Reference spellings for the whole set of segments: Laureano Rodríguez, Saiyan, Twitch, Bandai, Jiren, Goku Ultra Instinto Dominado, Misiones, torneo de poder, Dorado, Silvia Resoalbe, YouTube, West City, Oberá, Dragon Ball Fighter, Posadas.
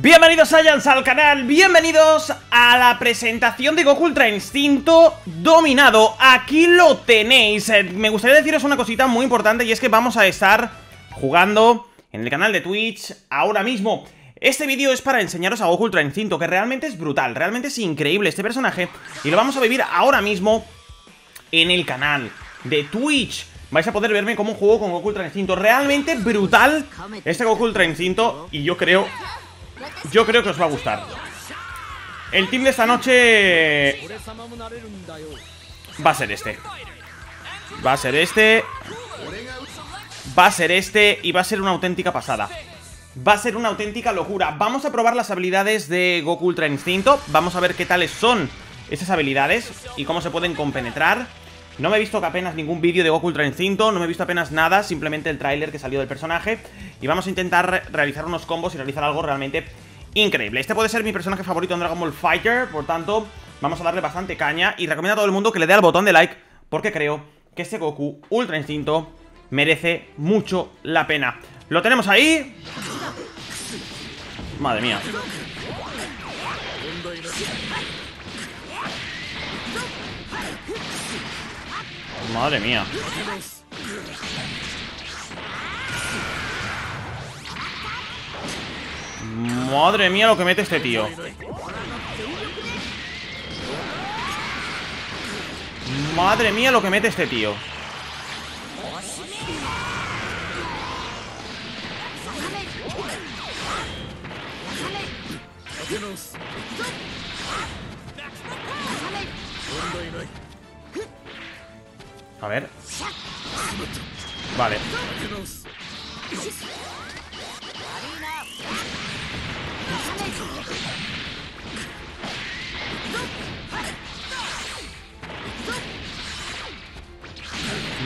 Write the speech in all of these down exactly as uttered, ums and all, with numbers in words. Bienvenidos Saiyans al canal, bienvenidos a la presentación de Goku Ultra Instinto Dominado. Aquí lo tenéis. Me gustaría deciros una cosita muy importante, y es que vamos a estar jugando en el canal de Twitch ahora mismo. Este vídeo es para enseñaros a Goku Ultra Instinto, que realmente es brutal, realmente es increíble este personaje, y lo vamos a vivir ahora mismo en el canal de Twitch. Vais a poder verme cómo juego con Goku Ultra Instinto. Realmente brutal este Goku Ultra Instinto, y yo creo... Yo creo que os va a gustar. El team de esta noche va a ser este. Va a ser este. Va a ser este. Y va a ser una auténtica pasada. Va a ser una auténtica locura. Vamos a probar las habilidades de Goku Ultra Instinto. Vamos a ver qué tales son esas habilidades y cómo se pueden compenetrar. No me he visto apenas ningún vídeo de Goku Ultra Instinto, no me he visto apenas nada, simplemente el tráiler que salió del personaje. Y vamos a intentar re realizar unos combos y realizar algo realmente increíble. Este puede ser mi personaje favorito en Dragon Ball Fighter, por tanto, vamos a darle bastante caña. Y recomiendo a todo el mundo que le dé al botón de like, porque creo que este Goku Ultra Instinto merece mucho la pena. Lo tenemos ahí. Madre mía. Madre mía. Madre mía lo que mete este tío. Madre mía lo que mete este tío. A ver. Vale.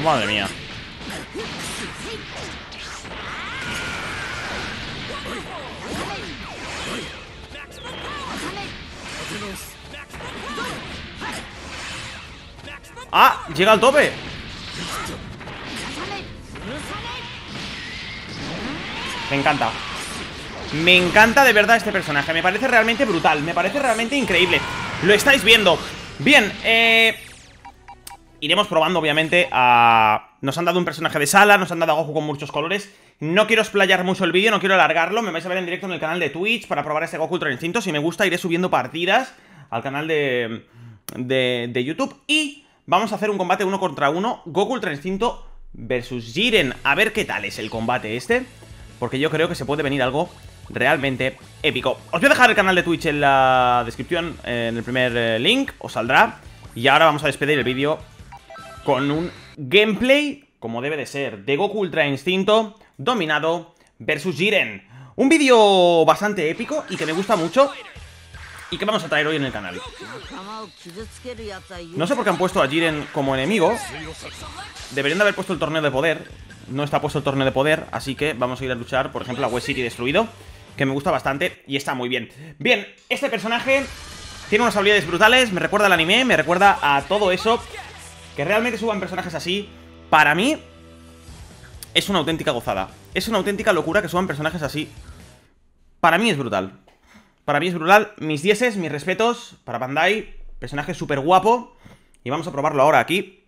Madre mía. ¡Ah! ¡Llega al tope! Me encanta. Me encanta de verdad este personaje. Me parece realmente brutal. Me parece realmente increíble. Lo estáis viendo. Bien, eh... iremos probando, obviamente, a... Nos han dado un personaje de sala, nos han dado a Goku con muchos colores. No quiero explayar mucho el vídeo, no quiero alargarlo. Me vais a ver en directo en el canal de Twitch para probar este Goku Ultra Instinto. Si me gusta, iré subiendo partidas al canal de... De, de YouTube. Y vamos a hacer un combate uno contra uno, Goku Ultra Instinto versus Jiren. A ver qué tal es el combate este, porque yo creo que se puede venir algo realmente épico. Os voy a dejar el canal de Twitch en la descripción, en el primer link, os saldrá. Y ahora vamos a despedir el vídeo con un gameplay, como debe de ser, de Goku Ultra Instinto Dominado versus Jiren. Un vídeo bastante épico y que me gusta mucho, y que vamos a traer hoy en el canal. No sé por qué han puesto a Jiren como enemigo. Deberían de haber puesto el torneo de poder. No está puesto el torneo de poder, así que vamos a ir a luchar, por ejemplo, a West City destruido, que me gusta bastante y está muy bien. Bien, este personaje tiene unas habilidades brutales. Me recuerda al anime, me recuerda a todo eso. Que realmente suban personajes así, para mí, es una auténtica gozada. Es una auténtica locura que suban personajes así. Para mí es brutal. Para mí es brutal, mis dieces, mis respetos para Bandai, personaje súper guapo. Y vamos a probarlo ahora aquí,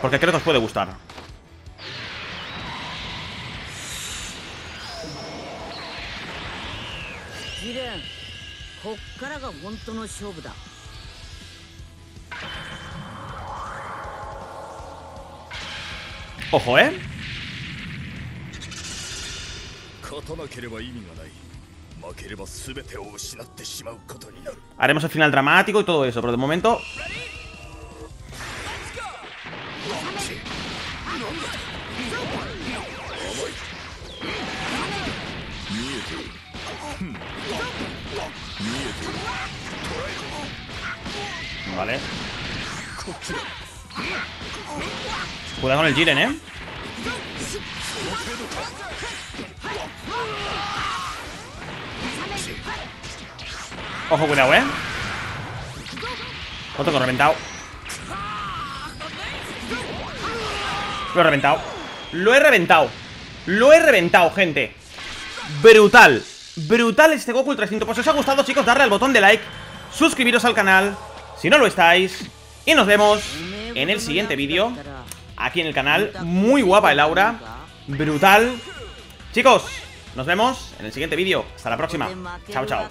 porque creo que os puede gustar. Ojo, ¿eh? Haremos el final dramático y todo eso, pero de momento... Vale. Cuidado con el Jiren, ¿eh? Ojo, cuidado, eh. Otro que lo he reventado. Lo he reventado. Lo he reventado. Lo he reventado, gente. Brutal. brutal este Goku Ultra Instinto. Pues si os ha gustado, chicos, darle al botón de like, suscribiros al canal si no lo estáis, y nos vemos en el siguiente vídeo aquí en el canal. Muy guapa el aura, brutal. Chicos, nos vemos en el siguiente vídeo. Hasta la próxima. Chao, chao.